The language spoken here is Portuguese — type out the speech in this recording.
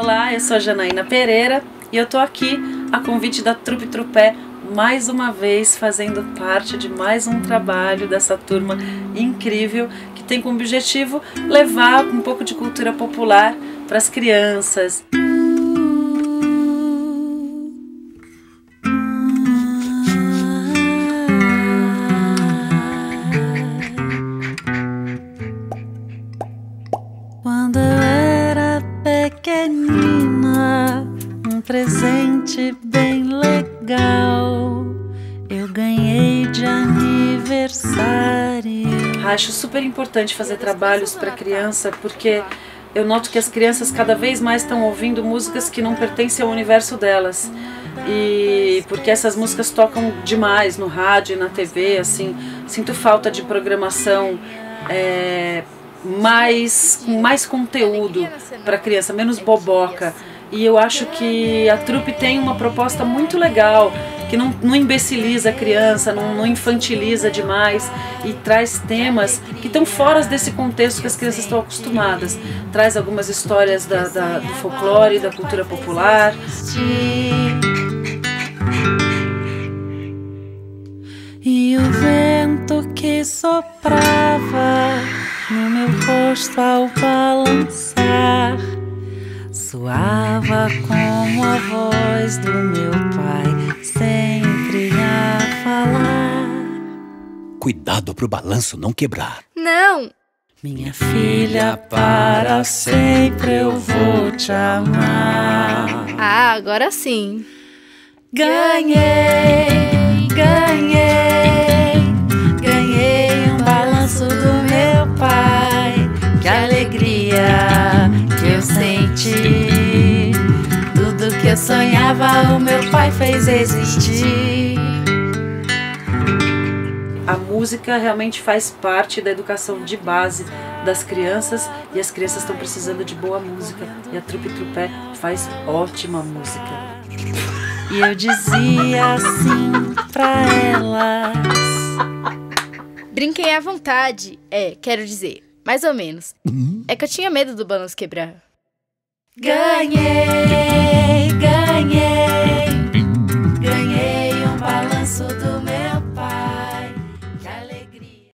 Olá, eu sou a Janaína Pereira e eu tô aqui a convite da Trupe Trupé mais uma vez, fazendo parte de mais um trabalho dessa turma incrível que tem como objetivo levar um pouco de cultura popular para as crianças. Quando eu era pequenina, um presente bem legal eu ganhei de aniversário. Acho super importante fazer trabalhos para criança, porque eu noto que as crianças cada vez mais estão ouvindo músicas que não pertencem ao universo delas, e porque essas músicas tocam demais no rádio e na TV, assim, sinto falta de programação mais conteúdo para criança, menos boboca. E eu acho que a Trupe tem uma proposta muito legal, que não imbeciliza a criança, não infantiliza demais, e traz temas que estão fora desse contexto que as crianças estão acostumadas. Traz algumas histórias do folclore, da cultura popular. E o vento que soprava no meu rosto ao balançar soava como a voz do meu pai, sempre a falar: cuidado pro balanço não quebrar. Não! Minha filha, para sempre eu vou te amar. Ah, agora sim! Ganhei, ganhei, ganhei um balanço do meu pai. Que alegria que eu senti! Tudo que eu sonhava, o meu pai fez existir. A música realmente faz parte da educação de base das crianças, e as crianças estão precisando de boa música, e a Trupe Trupé faz ótima música. E eu dizia assim pra elas: brinquem à vontade, quero dizer, mais ou menos. É que eu tinha medo do balanço quebrar. Ganhei, ganhei.